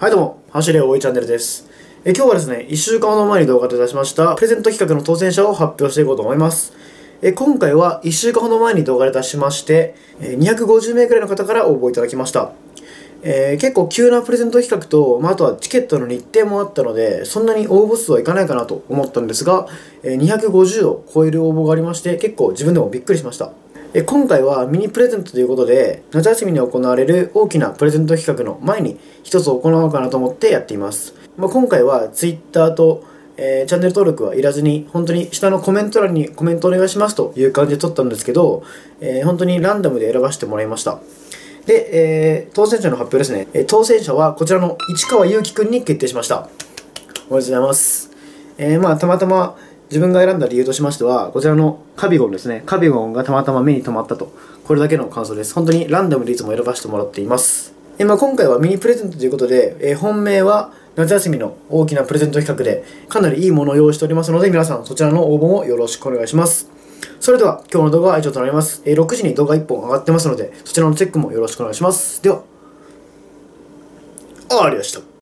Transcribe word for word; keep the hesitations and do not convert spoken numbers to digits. はいどうも、走れ応援チャンネルです。え今日はですね、いっしゅうかんほど前に動画で出しました、プレゼント企画の当選者を発表していこうと思います。え今回はいっしゅうかんほど前に動画で出しまして、にひゃくごじゅうめいくらいの方から応募いただきました。えー、結構急なプレゼント企画と、まあ、あとはチケットの日程もあったので、そんなに応募数はいかないかなと思ったんですが、えにひゃくごじゅうを超える応募がありまして、結構自分でもびっくりしました。え今回はミニプレゼントということで、夏休みに行われる大きなプレゼント企画の前に一つ行おうかなと思ってやっています。まあ、今回は Twitter と、えー、チャンネル登録はいらずに、本当に下のコメント欄にコメントお願いしますという感じで撮ったんですけど、えー、本当にランダムで選ばせてもらいました。で、えー、当選者の発表ですね。えー、当選者はこちらの市川祐希くんに決定しました。おめでとうございます。えー、まあ、たまたま、自分が選んだ理由としましては、こちらのカビゴンですね。カビゴンがたまたま目に留まったと。これだけの感想です。本当にランダムでいつも選ばせてもらっています。えまあ、今回はミニプレゼントということで、え本命は夏休みの大きなプレゼント企画で、かなりいいものを用意しておりますので、皆さんそちらの応募もよろしくお願いします。それでは、今日の動画は以上となります。えろくじに動画いっぽん上がってますので、そちらのチェックもよろしくお願いします。では、ありがとうございました。